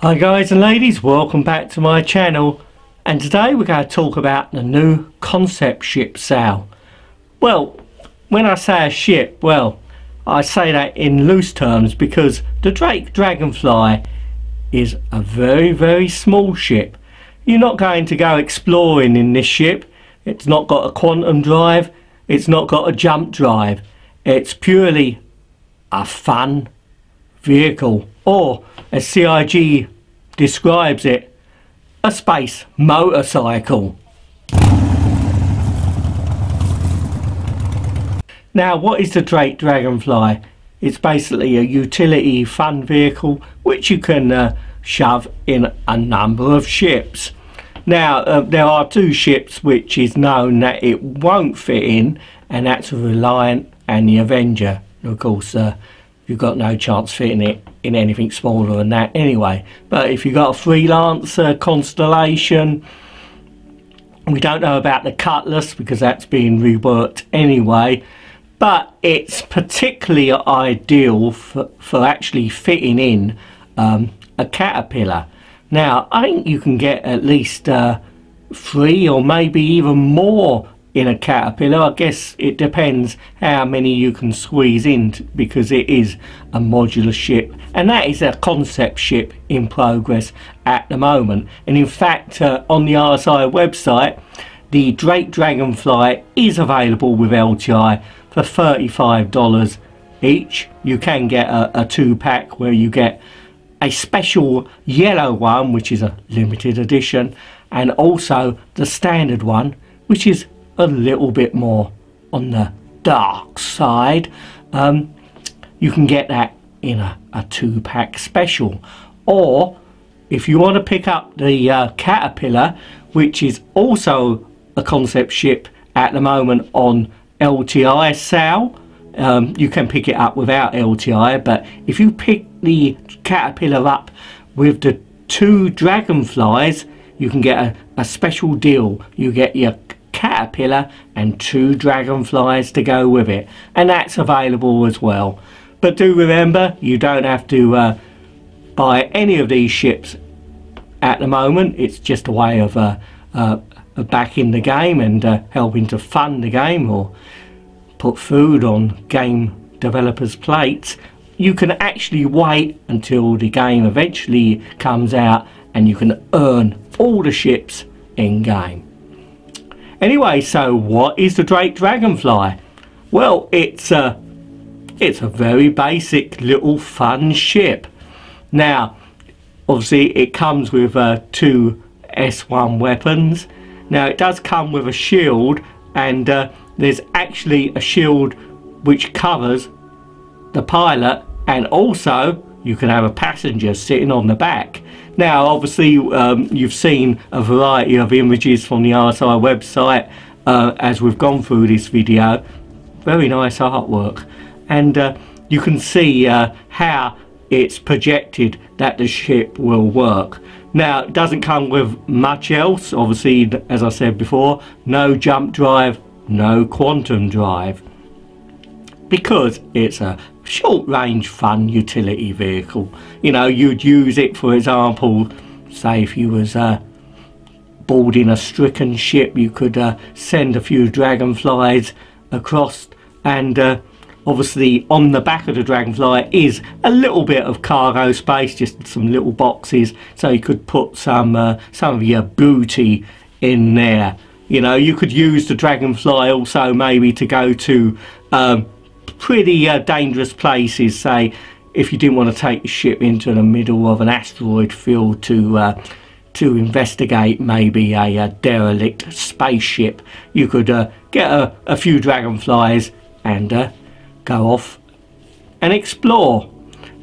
Hi guys and ladies, welcome back to my channel, and today we're going to talk about the new concept ship sale. Well, when I say a ship, well, I say that in loose terms because the Drake Dragonfly is a very, very small ship. You're not going to go exploring in this ship. It's not got a quantum drive, it's not got a jump drive. It's purely a fun vehicle, or as CIG describes it, a space motorcycle. Now, what is the Drake Dragonfly? It's basically a utility fun vehicle which you can shove in a number of ships. Now there are two ships which is known that it won't fit in, and that's Reliant and the Avenger. And of course you've got no chance fitting it in anything smaller than that anyway. But if you've got a Freelancer, Constellation, we don't know about the Cutlass because that's being reworked anyway, but it's particularly ideal for actually fitting in a Caterpillar. Now I think you can get at least 3 or maybe even more in a Caterpillar. I guess it depends how many you can squeeze in, because it is a modular ship, and that is a concept ship in progress at the moment. And in fact on the RSI website, the Drake Dragonfly is available with LTI for $35 each. You can get a 2-pack where you get a special yellow one, which is a limited edition, and also the standard one, which is a little bit more on the dark side. You can get that in a 2-pack special. Or if you want to pick up the Caterpillar, which is also a concept ship at the moment on LTI sale, you can pick it up without LTI. But if you pick the Caterpillar up with the 2 Dragonflies, you can get a special deal. You get your Caterpillar and 2 Dragonflies to go with it, and that's available as well. But do remember, you don't have to buy any of these ships at the moment. It's just a way of backing the game and helping to fund the game, or put food on game developers' plates. You can actually wait until the game eventually comes out and you can earn all the ships in game. Anyway, so what is the Drake Dragonfly? Well, it's a very basic little fun ship. Now, obviously it comes with 2 S1 weapons. Now it does come with a shield, and there's actually a shield which covers the pilot, and also you can have a passenger sitting on the back. Now obviously you've seen a variety of images from the RSI website as we've gone through this video. Very nice artwork, and you can see how it's projected that the ship will work. Now it doesn't come with much else, obviously, as I said before, no jump drive, no quantum drive, because it's a short-range fun utility vehicle. You know, you'd use it, for example, say if you was boarding a stricken ship, you could send a few Dragonflies across, and obviously on the back of the Dragonfly is a little bit of cargo space, just some little boxes, so you could put some of your booty in there. You know, you could use the Dragonfly also maybe to go to pretty dangerous places. Say if you didn't want to take your ship into the middle of an asteroid field to investigate maybe a derelict spaceship, you could get a few Dragonflies and go off and explore.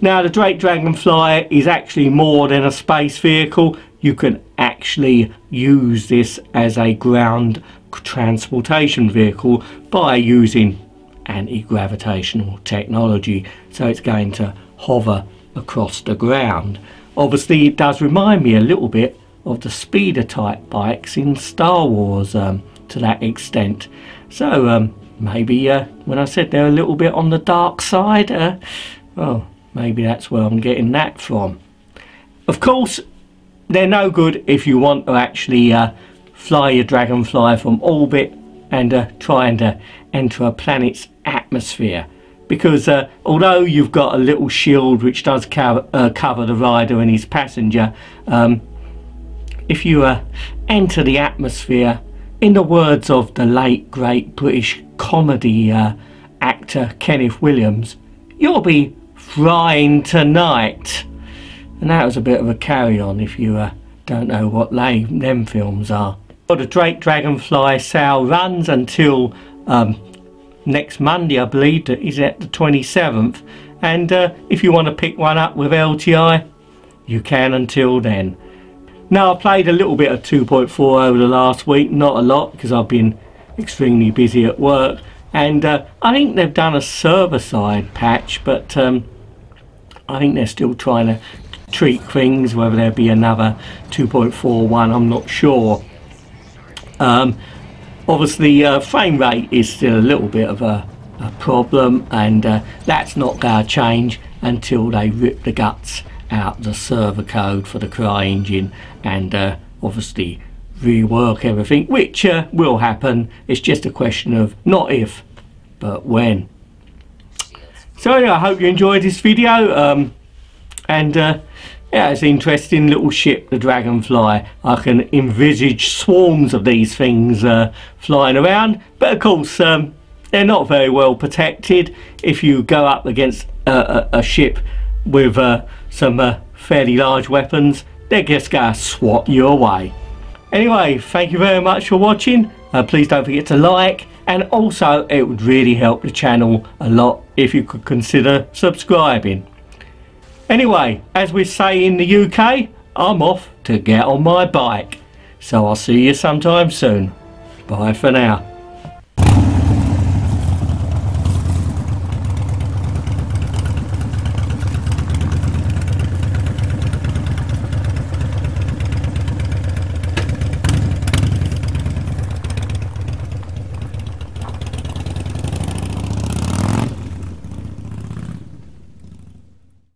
Now the Drake Dragonfly is actually more than a space vehicle. You can actually use this as a ground transportation vehicle by using anti-gravitational technology, so it's going to hover across the ground. Obviously it does remind me a little bit of the speeder type bikes in Star Wars to that extent. So maybe when I said they're a little bit on the dark side, well, maybe that's where I'm getting that from. Of course, they're no good if you want to actually fly your Dragonfly from orbit and try and enter a planet's atmosphere, because although you've got a little shield which does cover the rider and his passenger, if you enter the atmosphere, in the words of the late great British comedy actor Kenneth Williams, you'll be frying tonight. And that was a bit of a carry-on if you don't know what them films are. Well, the Drake Dragonfly sale runs until next Monday, I believe, that is at the 27th. And if you want to pick one up with LTI, you can until then. Now, I played a little bit of 2.4 over the last week, not a lot because I've been extremely busy at work. And I think they've done a server-side patch, but I think they're still trying to treat things, whether there be another 2.41, I'm not sure. Obviously frame rate is still a little bit of a problem, and that's not going to change until they rip the guts out the server code for the CryEngine and obviously rework everything, which will happen. It's just a question of not if but when. So anyway, I hope you enjoyed this video, and yeah, it's an interesting little ship, the Dragonfly. I can envisage swarms of these things flying around, but of course they're not very well protected. If you go up against a ship with some fairly large weapons, they're just going to swat you away. Anyway, thank you very much for watching. Please don't forget to like, and also it would really help the channel a lot if you could consider subscribing. Anyway, as we say in the UK, I'm off to get on my bike. So I'll see you sometime soon. Bye for now.